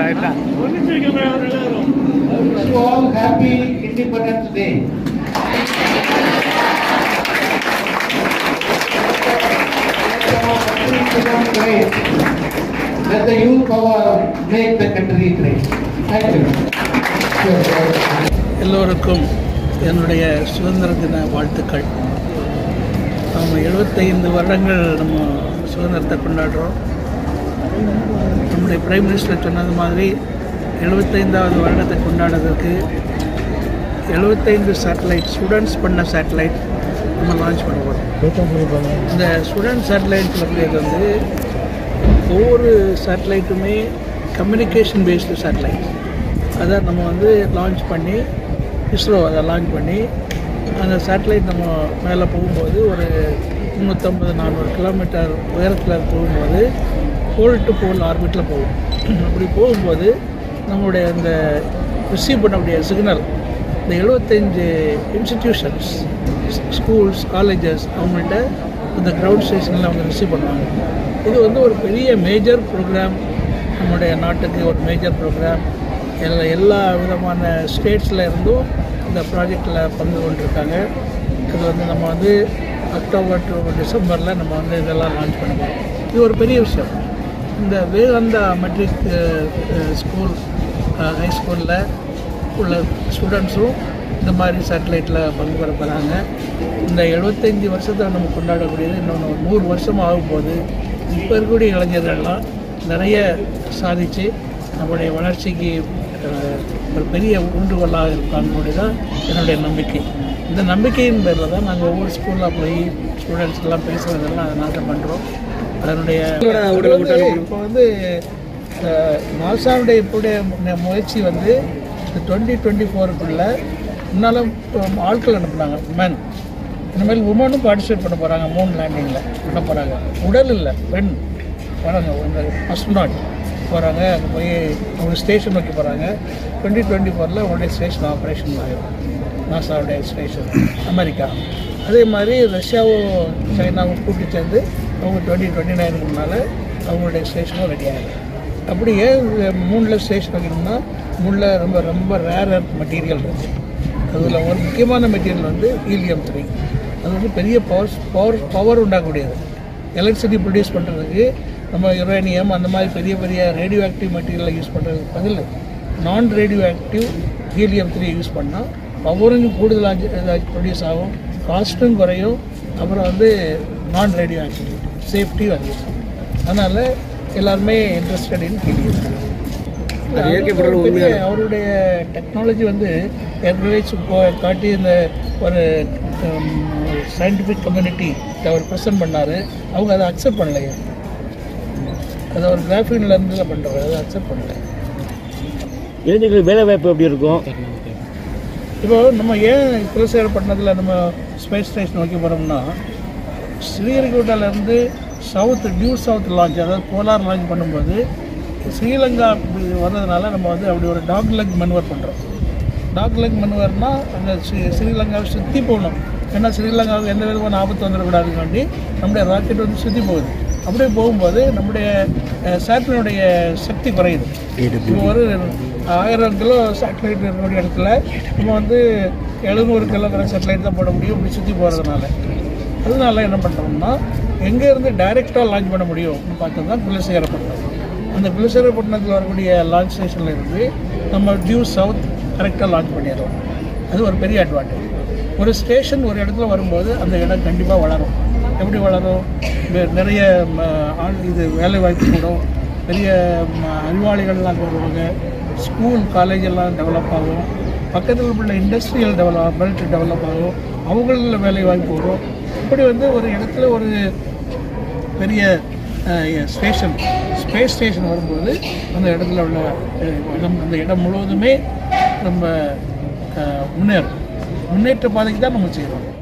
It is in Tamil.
right now. I wish you all happy Independence Day. Let the youth power make the country great. Thank you. எல்லோருக்கும் என்னுடைய சுதந்திர தின வாழ்த்துக்கள். நம்ம 75 வருடங்கள் நம்ம சுதந்திரத்தை கொண்டாடுறோம். நம்முடைய பிரைம் மினிஸ்டர் சொன்னது மாதிரி 75வது வருடத்தை கொண்டாடுறதுக்கு 75 சேட்டலைட் ஸ்டூடெண்ட்ஸ் பண்ண சேட்டலைட் நம்ம லான்ச் பண்ண போகிறோம். இந்த ஸ்டூடெண்ட் சேட்டலைட் அப்படிங்கிறது வந்து ஒவ்வொரு சேட்டலைட்டுமே கம்யூனிகேஷன் பேஸ்டு சேட்டலைட் அதை நம்ம வந்து லான்ச் பண்ணி இஸ்ரோ அதை லான்ச் பண்ணி அந்த சேட்டலைட் நம்ம மேலே போகும்போது ஒரு 350-400 கிலோமீட்டர் உயரத்தில் போகும்போது போல் டு போல் ஆர்பிட்டில் போகும். அப்படி போகும்போது நம்மளுடைய அந்த ரிசீவ் பண்ணக்கூடிய சிக்னல் இந்த 75 இன்ஸ்டிடியூஷன்ஸ் ஸ்கூல்ஸ் காலேஜஸ் அவங்கள்ட்ட இந்த க்ரௌட் ஸ்டேஷனில் அவங்க ரிசீவ் பண்ணுவாங்க. இது வந்து ஒரு பெரிய மேஜர் ப்ரோக்ராம், நம்மளுடைய நாட்டுக்கு ஒரு மேஜர் ப்ரோக்ராம். எல்லா விதமான ஸ்டேட்ஸில் இருந்தும் இந்த ப்ராஜெக்டில் பங்கு கொண்டிருக்காங்க. இது வந்து நம்ம வந்து அக்டோபர் டு டிசம்பரில் நம்ம வந்து இதெல்லாம் லான்ச் பண்ணுவோம். இது ஒரு பெரிய விஷயம். இந்த வேதாந்தா மெட்ரிக் ஸ்கூல் ஹைஸ்கூலில் உள்ள ஸ்டூடெண்ட்ஸும் இந்த மாதிரி சேட்டலைட்டில் பங்கு பெற போகிறாங்க. இந்த 75 வருஷத்தில் நம்ம கொண்டாடக்கூடியது இன்னொன்று 100 வருஷம் ஆகும்போது இப்போ இருக்கக்கூடிய இளைஞர்கள்லாம் நிறைய சாதித்து நம்முடைய வளர்ச்சிக்கு ஒரு பெரிய ஊன்றுகோலாக இருப்பாங்கன்னு தான் என்னுடைய நம்பிக்கை. இந்த நம்பிக்கையின் பேரில் தான் நாங்கள் ஒவ்வொரு ஸ்கூலில் போய் ஸ்டூடெண்ட்ஸ்லாம் பேசுகிறதெல்லாம் அதை நாங்கள் பண்ணுறோம். அதனுடைய இப்போ வந்து நாசாவுடைய இப்போடைய முயற்சி வந்து 2024க்குள்ளே முன்னாலும் ஆட்கள் அனுப்புனாங்க. மேன் இனிமேல் உமனும் பார்ட்டிசிபேட் பண்ண போகிறாங்க. 3 லேண்டிங்கில் பண்ண போகிறாங்க. உடல் இல்லை, பெண் வராங்க. இந்த அஸ்ட்ரோனாட் போகிறாங்க. அங்கே போய் அவங்க ஸ்டேஷன் நோக்கி போகிறாங்க. 2024ல் உங்களுடைய ஸ்டேஷன் ஆப்ரேஷன் ஆகிடும். நாசாவுடைய ஸ்டேஷன் அமெரிக்கா, அதே மாதிரி ரஷ்யாவும் சைனாவும் கூட்டி சேர்ந்து அவங்க 2029க்கு முன்னால் அவங்களுடைய ஸ்டேஷனும் ரெடி ஆகிடும். அப்படியே 3ல் ஸ்டேஷன் வைக்கணும்னா 3ல் ரொம்ப ரொம்ப ரேர் மெட்டீரியல் இருக்குது. அதில் ஒரு முக்கியமான மெட்டீரியல் வந்து ஹீலியம்-3. அது வந்து பெரிய பவர் உண்டாகக்கூடியது. எலக்ட்ரிசிட்டி ப்ரொடியூஸ் பண்ணுறதுக்கு நம்ம யுரேனியம் அந்த மாதிரி பெரிய பெரிய ரேடியோ ஆக்டிவ் மெட்டீரியலை யூஸ் பண்ணுறதுக்கு பதில் நான் ரேடியோ ஆக்டிவ் ஹீலியம்-3 யூஸ் பண்ணால் பவரும் கூடுதலாக ப்ரொடியூஸ் ஆகும், காஸ்ட்டும் குறையும், அப்புறம் வந்து நான் ரேடியோ ஆக்டிவ் சேஃப்டியும் அதிகம். அதனால் எல்லாருமே இன்ட்ரெஸ்டட் இன் ஹீலியம்-3. அவருடைய டெக்னாலஜி வந்து ஏற்கனவே காட்டி இந்த ஒரு சயின்டிஃபிக் கம்யூனிட்டி அவர் ப்ரெசென்ட் பண்ணார். அவங்க அதை அக்செப்ட் பண்ணலையே. அதை ஒரு கிராஃபின்லேருந்து பண்ணுறாரு, அதை அக்செப்ட் பண்ணலை. இளைஞர்களுக்கு வேலைவாய்ப்பு எப்படி இருக்கும்? இப்போது நம்ம ஏன் குலசேகர் பட்டணத்தில் நம்ம ஸ்பேஸ் ஸ்டேஷன் நோக்கி போகிறோம்னா, ஸ்ரீஹரிகோட்டாலேருந்து டியூ சவுத் லான்ச், அதாவது போலார் லான்ச் பண்ணும்போது ஸ்ரீலங்கா வந்ததுனால நம்ம வந்து அப்படி ஒரு டாக் லெக் மனுவர் பண்ணுறோம். டாக் லெக் மனுவர்னால் அந்த ஸ்ரீலங்காவை சுற்றி போகணும். ஏன்னா ஸ்ரீலங்காவுக்கு எந்த விதமான ஆபத்து வந்துடக்கூடாதுன்னு வேண்டி நம்முடைய ராக்கெட் வந்து சுற்றி போகுது. அப்படியே போகும்போது நம்முடைய சேட்டலைட்டுடைய சக்தி குறையுது. இப்போ ஒரு 1000 கிலோ சேட்டலைட் இருக்கக்கூடிய இடத்துல நம்ம வந்து 700 கிலோ சேட்டலைட் தான் போட முடியும். இப்படி சுற்றி போகிறதுனால அதனால என்ன பண்ணுறோம்னா எங்கேருந்து டைரெக்டாக லான்ச் பண்ண முடியும் பார்த்தோம்னா குலசேகரப்பட்டினம். அந்த குலசேகரப்பட்டினத்தில் வரக்கூடிய லான்ச் ஸ்டேஷனில் இருந்து நம்ம டியூ சவுத் கரெக்டாக லான்ச் பண்ணிடுறோம். அது ஒரு பெரிய அட்வான்டேஜ். ஒரு ஸ்டேஷன் ஒரு இடத்துல வரும்போது அந்த இடம் கண்டிப்பாக வளரும். எப்படி வளரும்? நிறைய இது வேலைவாய்ப்பு கூடும், பெரிய அறிவாளிகள்லாம் வருவாங்க, ஸ்கூல் காலேஜ் எல்லாம் டெவலப் ஆகும், பக்கத்தில் உள்ள இண்டஸ்ட்ரியல் டெவலப் ஆகும், அவங்கள வேலைவாய்ப்பு வரும். இப்படி வந்து ஒரு இடத்துல ஒரு பெரிய ஸ்பேஸ் ஸ்டேஷன் வரும்போது அந்த இடத்துல உள்ள அந்த இடம் முழுவதுமே நம்ம முன்னேற்ற பாதைக்கு தான் நம்ம செய்கிறோம்.